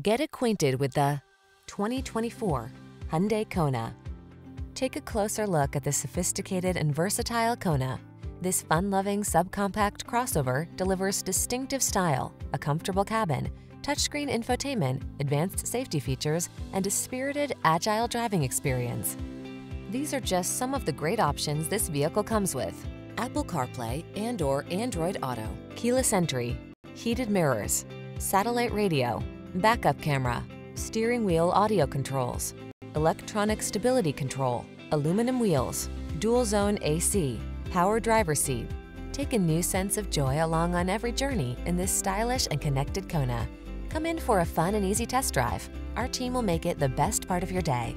Get acquainted with the 2024 Hyundai Kona. Take a closer look at the sophisticated and versatile Kona. This fun-loving subcompact crossover delivers distinctive style, a comfortable cabin, touchscreen infotainment, advanced safety features, and a spirited, agile driving experience. These are just some of the great options this vehicle comes with: Apple CarPlay and/or Android Auto, keyless entry, heated mirrors, satellite radio, backup camera, steering wheel audio controls, electronic stability control, aluminum wheels, dual zone AC, power driver seat. Take a new sense of joy along on every journey in this stylish and connected Kona. Come in for a fun and easy test drive. Our team will make it the best part of your day.